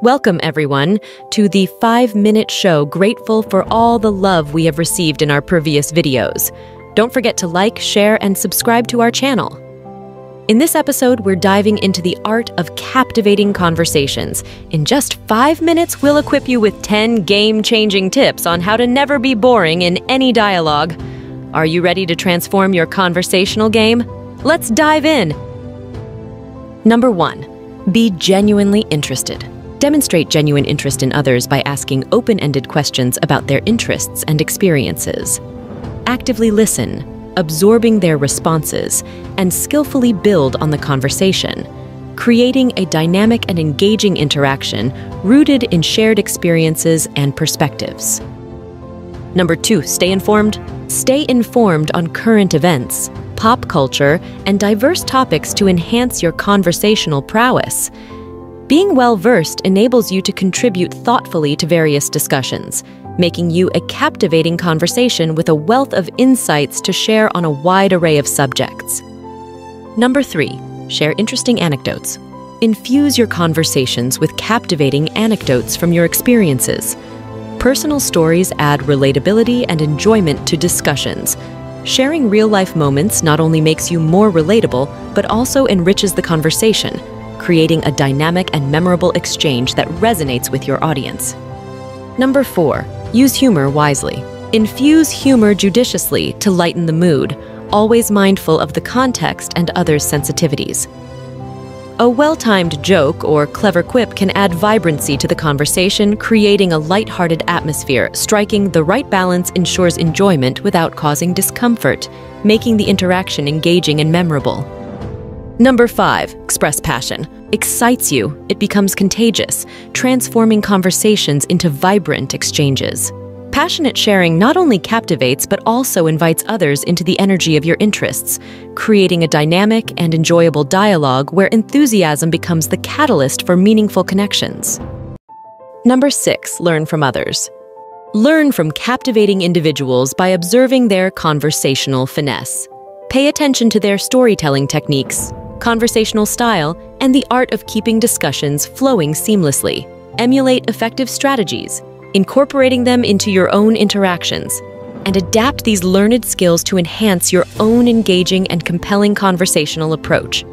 Welcome, everyone, to the 5-Minute Show, grateful for all the love we have received in our previous videos. Don't forget to like, share, and subscribe to our channel. In this episode, we're diving into the art of captivating conversations. In just 5 minutes, we'll equip you with 10 game-changing tips on how to never be boring in any dialogue. Are you ready to transform your conversational game? Let's dive in! Number 1. Be genuinely interested. Demonstrate genuine interest in others by asking open-ended questions about their interests and experiences. Actively listen, absorbing their responses, and skillfully build on the conversation, creating a dynamic and engaging interaction rooted in shared experiences and perspectives. Number 2, stay informed. Stay informed on current events, pop culture, and diverse topics to enhance your conversational prowess. Being well-versed enables you to contribute thoughtfully to various discussions, making you a captivating conversation with a wealth of insights to share on a wide array of subjects. Number 3, share interesting anecdotes. Infuse your conversations with captivating anecdotes from your experiences. Personal stories add relatability and enjoyment to discussions. Sharing real-life moments not only makes you more relatable, but also enriches the conversation, creating a dynamic and memorable exchange that resonates with your audience. Number 4, use humor wisely. Infuse humor judiciously to lighten the mood, always mindful of the context and others' sensitivities. A well-timed joke or clever quip can add vibrancy to the conversation, creating a lighthearted atmosphere. Striking the right balance ensures enjoyment without causing discomfort, making the interaction engaging and memorable. Number 5, express passion. Excites you, it becomes contagious, transforming conversations into vibrant exchanges. Passionate sharing not only captivates but also invites others into the energy of your interests, creating a dynamic and enjoyable dialogue where enthusiasm becomes the catalyst for meaningful connections. Number 6, learn from others. Learn from captivating individuals by observing their conversational finesse. Pay attention to their storytelling techniques, conversational style, and the art of keeping discussions flowing seamlessly. Emulate effective strategies, incorporating them into your own interactions, and adapt these learned skills to enhance your own engaging and compelling conversational approach.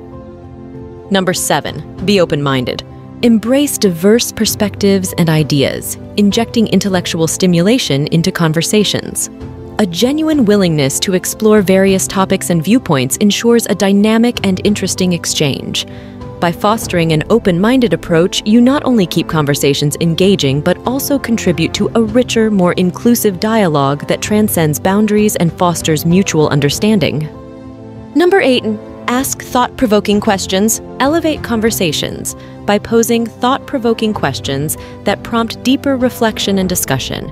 Number 7, be open-minded. Embrace diverse perspectives and ideas, injecting intellectual stimulation into conversations. A genuine willingness to explore various topics and viewpoints ensures a dynamic and interesting exchange. By fostering an open-minded approach, you not only keep conversations engaging, but also contribute to a richer, more inclusive dialogue that transcends boundaries and fosters mutual understanding. Number 8, ask thought-provoking questions. Elevate conversations by posing thought-provoking questions that prompt deeper reflection and discussion.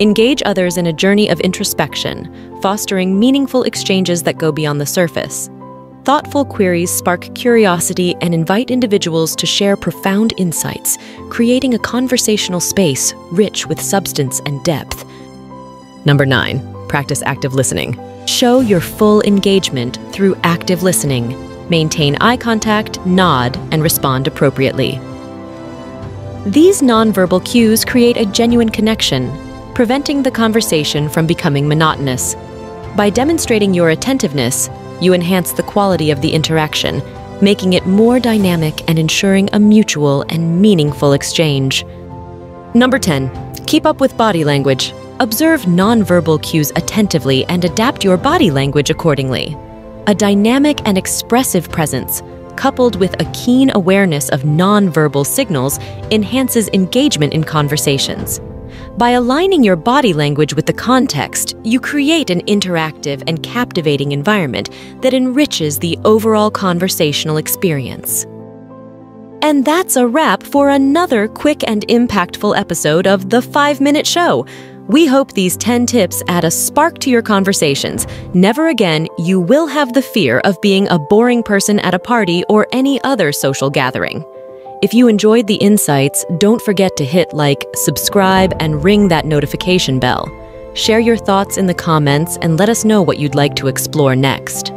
Engage others in a journey of introspection, fostering meaningful exchanges that go beyond the surface. Thoughtful queries spark curiosity and invite individuals to share profound insights, creating a conversational space rich with substance and depth. Number 9, practice active listening. Show your full engagement through active listening. Maintain eye contact, nod, and respond appropriately. These nonverbal cues create a genuine connection, preventing the conversation from becoming monotonous. By demonstrating your attentiveness, you enhance the quality of the interaction, making it more dynamic and ensuring a mutual and meaningful exchange. Number 10, keep up with body language. Observe nonverbal cues attentively and adapt your body language accordingly. A dynamic and expressive presence, coupled with a keen awareness of nonverbal signals, enhances engagement in conversations. By aligning your body language with the context, you create an interactive and captivating environment that enriches the overall conversational experience. And that's a wrap for another quick and impactful episode of The 5-Minute Show. We hope these 10 tips add a spark to your conversations. Never again you will have the fear of being a boring person at a party or any other social gathering. If you enjoyed the insights, don't forget to hit like, subscribe, and ring that notification bell. Share your thoughts in the comments and let us know what you'd like to explore next.